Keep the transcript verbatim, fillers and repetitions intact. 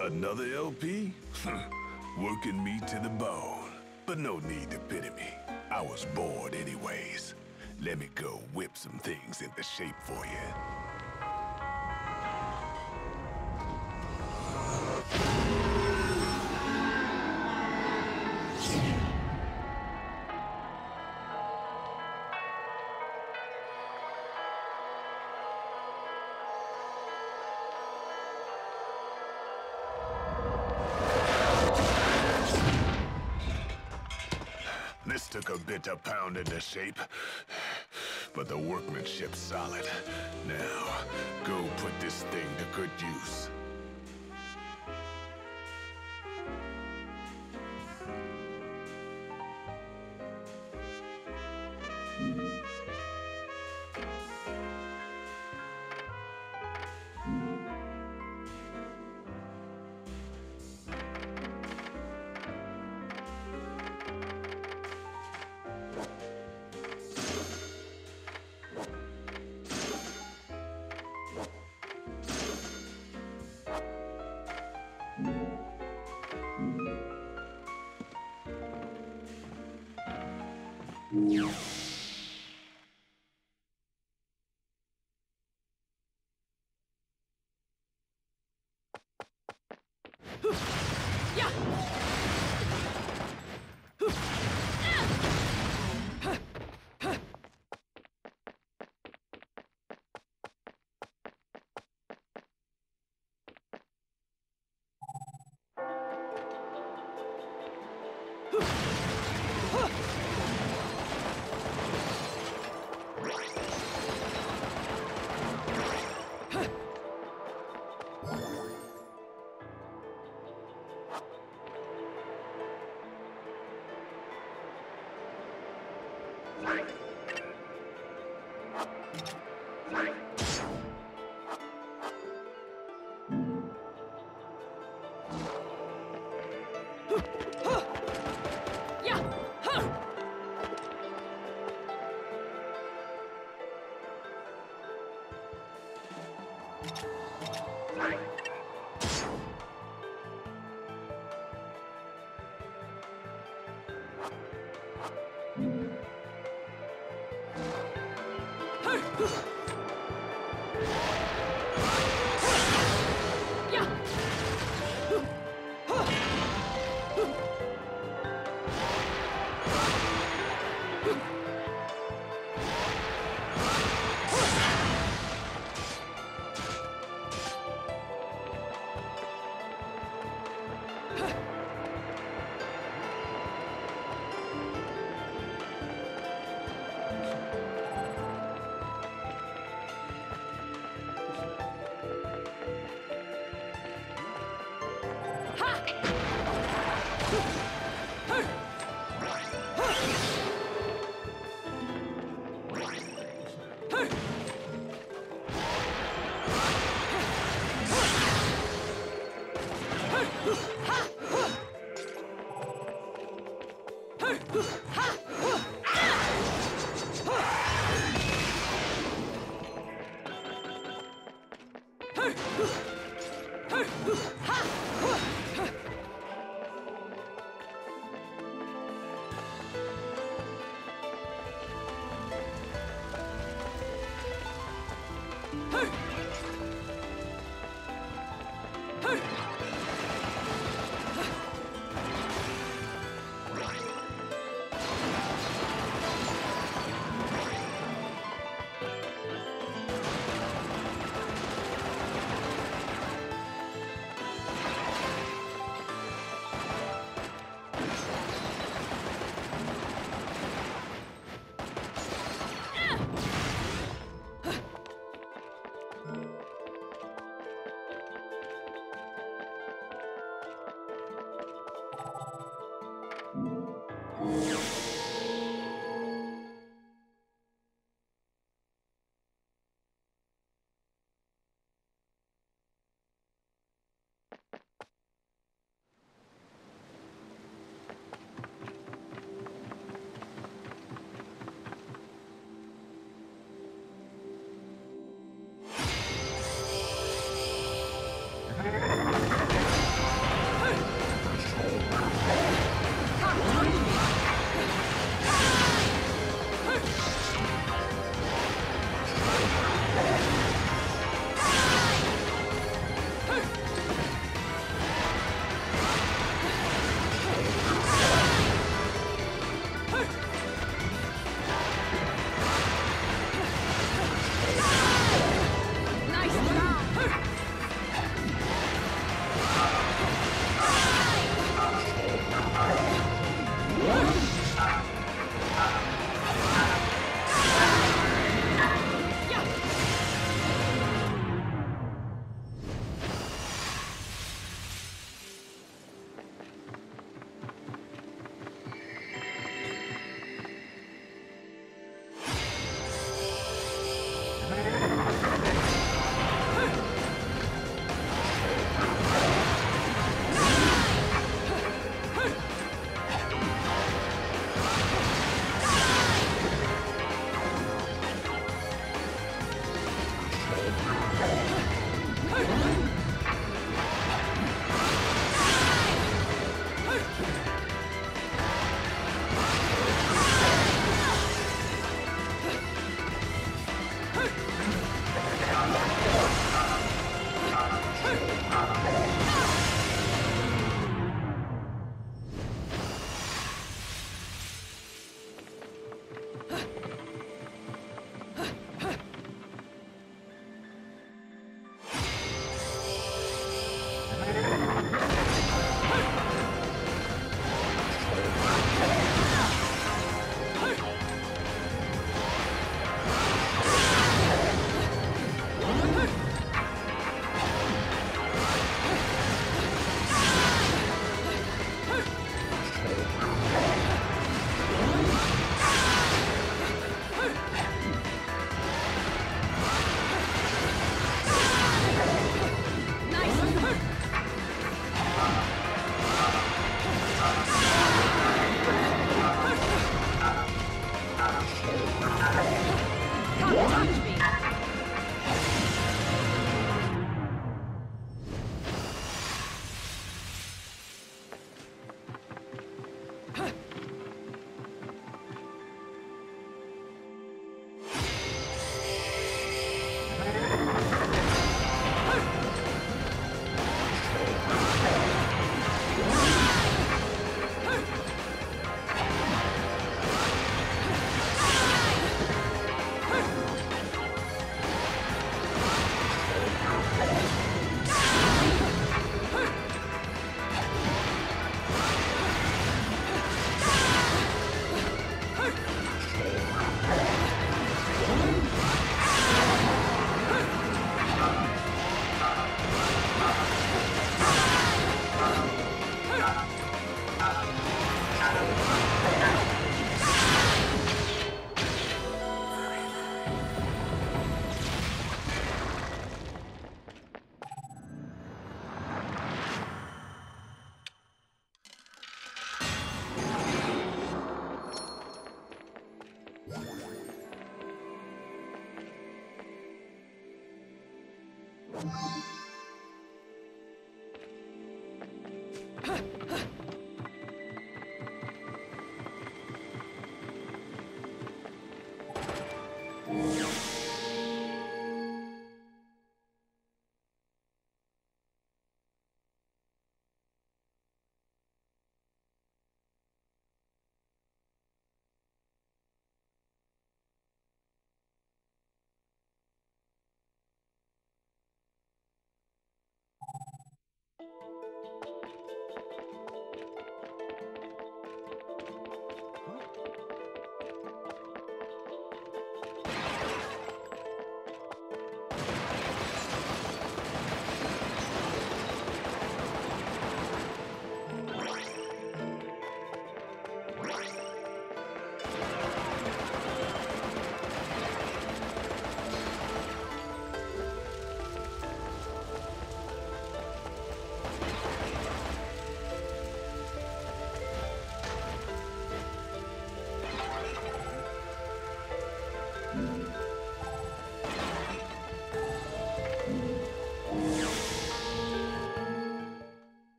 Another L P? Working me to the bone. But no need to pity me. I was bored anyways. Let me go whip some things into shape for you. Took a bit to pound into shape, but the workmanship's solid. Now, go put this thing to good use. Huh!